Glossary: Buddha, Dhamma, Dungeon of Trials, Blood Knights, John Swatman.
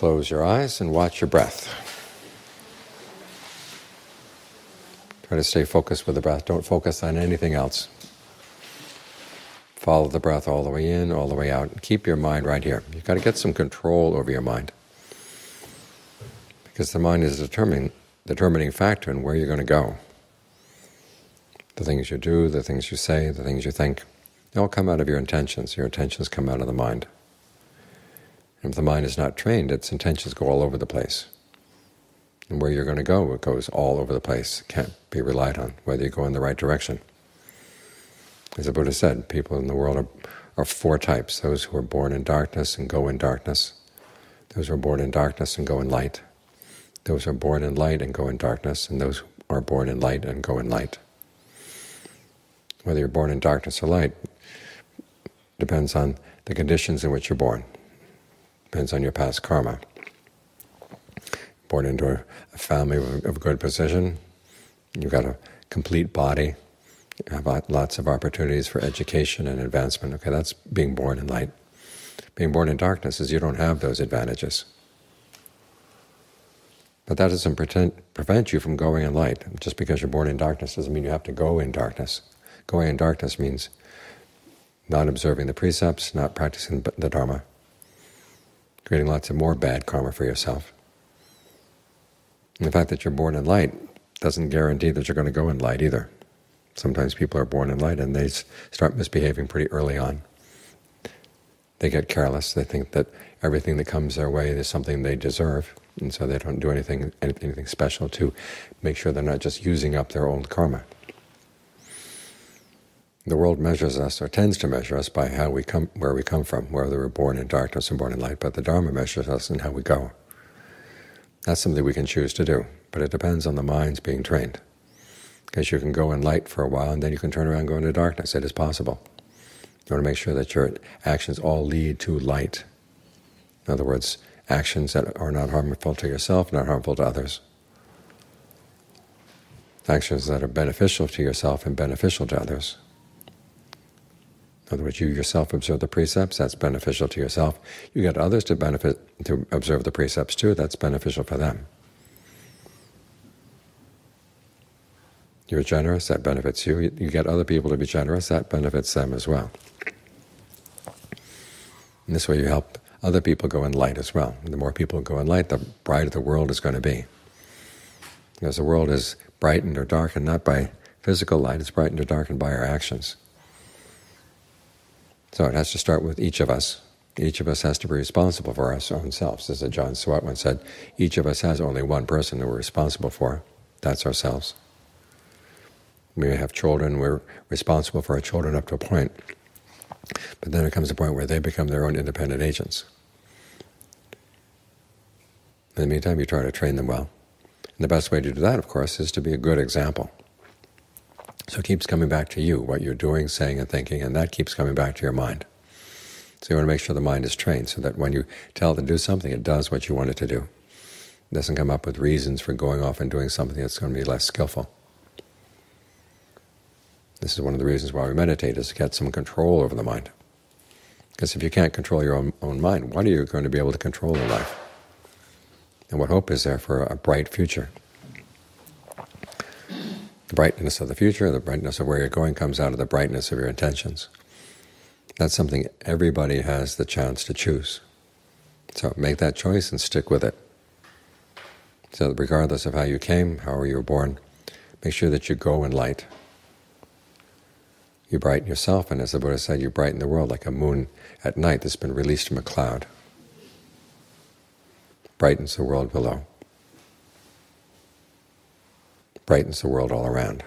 Close your eyes and watch your breath. Try to stay focused with the breath. Don't focus on anything else. Follow the breath all the way in, all the way out. Keep your mind right here. You've got to get some control over your mind, because the mind is determining factor in where you're going to go. The things you do, the things you say, the things you think, they all come out of your intentions. Your intentions come out of the mind. And if the mind is not trained, its intentions go all over the place. And where you're going to go, it goes all over the place. It can't be relied on, whether you go in the right direction. As the Buddha said, people in the world are four types: those who are born in darkness and go in darkness, those who are born in darkness and go in light, those who are born in light and go in darkness, and those who are born in light and go in light. Whether you're born in darkness or light depends on the conditions in which you're born. Depends on your past karma. Born into a family of good position, you've got a complete body, you have lots of opportunities for education and advancement. Okay, that's being born in light. Being born in darkness is you don't have those advantages. But that doesn't prevent you from going in light. Just because you're born in darkness doesn't mean you have to go in darkness. Going in darkness means not observing the precepts, not practicing the Dharma, creating lots of more bad karma for yourself. And the fact that you're born in light doesn't guarantee that you're going to go in light either. Sometimes people are born in light and they start misbehaving pretty early on. They get careless. They think that everything that comes their way is something they deserve, and so they don't do anything special to make sure they're not just using up their old karma. The world measures us, or tends to measure us, by how we come, where we come from, whether we're born in darkness and born in light. But the Dharma measures us in how we go. That's something we can choose to do, but it depends on the minds being trained. Because you can go in light for a while, and then you can turn around and go into darkness. It is possible. You want to make sure that your actions all lead to light. In other words, actions that are not harmful to yourself, not harmful to others. Actions that are beneficial to yourself and beneficial to others. In other words, you yourself observe the precepts, that's beneficial to yourself. You get others to benefit, to observe the precepts too, that's beneficial for them. You're generous, that benefits you. You get other people to be generous, that benefits them as well. And this way you help other people go in light as well. And the more people go in light, the brighter the world is going to be. Because the world is brightened or darkened not by physical light, it's brightened or darkened by our actions. So it has to start with each of us. Each of us has to be responsible for our own selves. As John Swatman said, each of us has only one person that we're responsible for. That's ourselves. We may have children. We're responsible for our children up to a point. But then it comes a point where they become their own independent agents. In the meantime, you try to train them well. And the best way to do that, of course, is to be a good example. So it keeps coming back to you, what you're doing, saying, and thinking, and that keeps coming back to your mind. So you want to make sure the mind is trained so that when you tell it to do something, it does what you want it to do. It doesn't come up with reasons for going off and doing something that's going to be less skillful. This is one of the reasons why we meditate, is to get some control over the mind. Because if you can't control your own mind, what are you going to be able to control in life? And what hope is there for a bright future? The brightness of the future, the brightness of where you're going, comes out of the brightness of your intentions. That's something everybody has the chance to choose. So make that choice and stick with it. So that regardless of how you came, how you were born, make sure that you go in light. You brighten yourself, and as the Buddha said, you brighten the world like a moon at night that's been released from a cloud. Brightens the world below. Brightens the world all around.